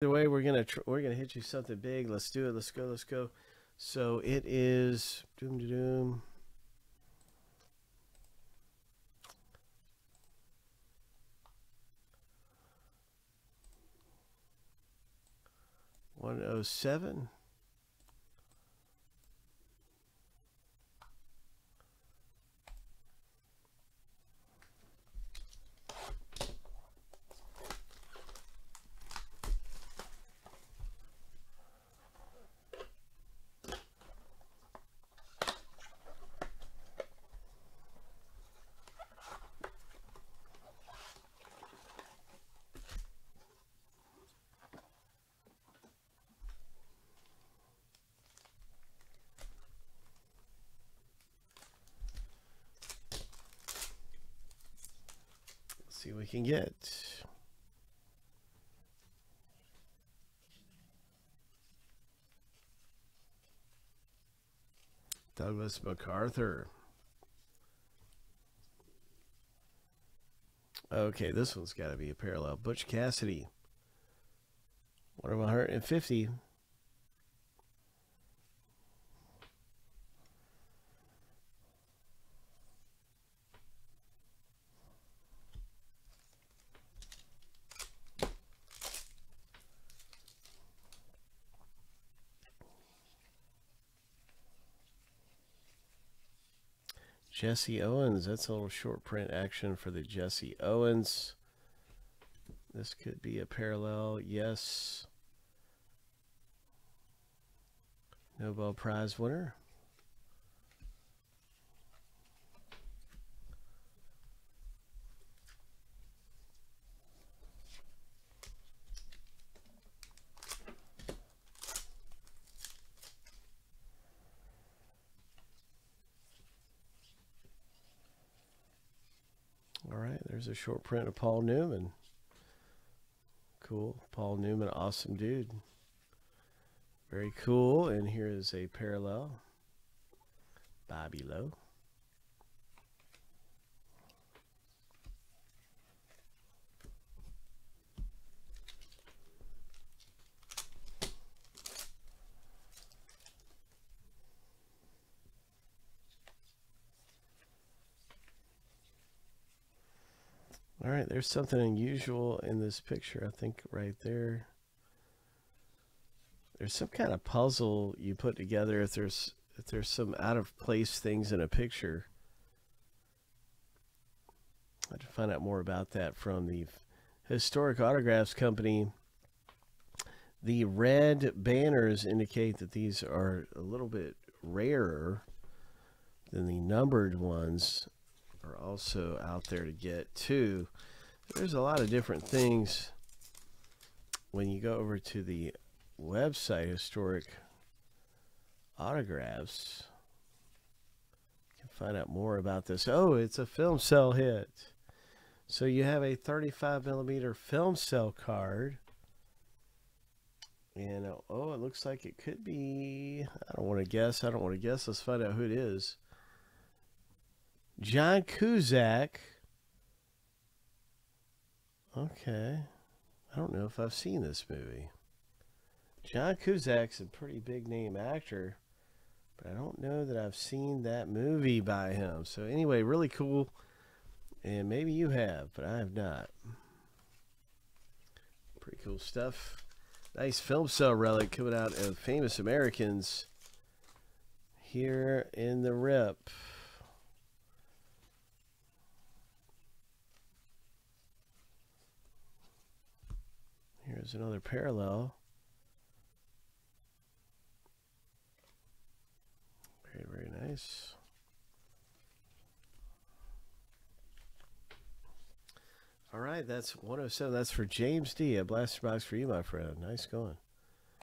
Either way, we're gonna hit you something big. Let's do it. Let's go. Let's go. So it is doom. $107. See what we can get. Douglas MacArthur. Okay, this one's got to be a parallel. Butch Cassidy. 1/150. Jesse Owens, that's a little short print action for the Jesse Owens. This could be a parallel, yes. Nobel Prize winner. All right, there's a short print of Paul Newman. Cool. Paul Newman, awesome dude. Very cool. And here is a parallel. Bobby Lowe. All right, there's something unusual in this picture, I think, right there. There's some kind of puzzle you put together if there's some out of place things in a picture. I'd like to find out more about that from the Historic Autographs Company. The red banners indicate that these are a little bit rarer than the numbered ones. Are also out there to get too. There's a lot of different things when you go over to the website Historic Autographs. You can find out more about this. Oh, it's a film cell hit. So you have a 35mm film cell card, and oh, it looks like it could be, I don't want to guess. Let's find out who it is. John Cusack. Okay. I don't know if I've seen this movie. John Cusack's a pretty big name actor, but I don't know that I've seen that movie by him. So anyway, really cool. And maybe you have, but I have not. Pretty cool stuff. Nice film cell relic coming out of Famous Americans here in the rip. Here's another parallel. Very, very nice. All right, that's 107. That's for James D. A blaster box for you, my friend. Nice going.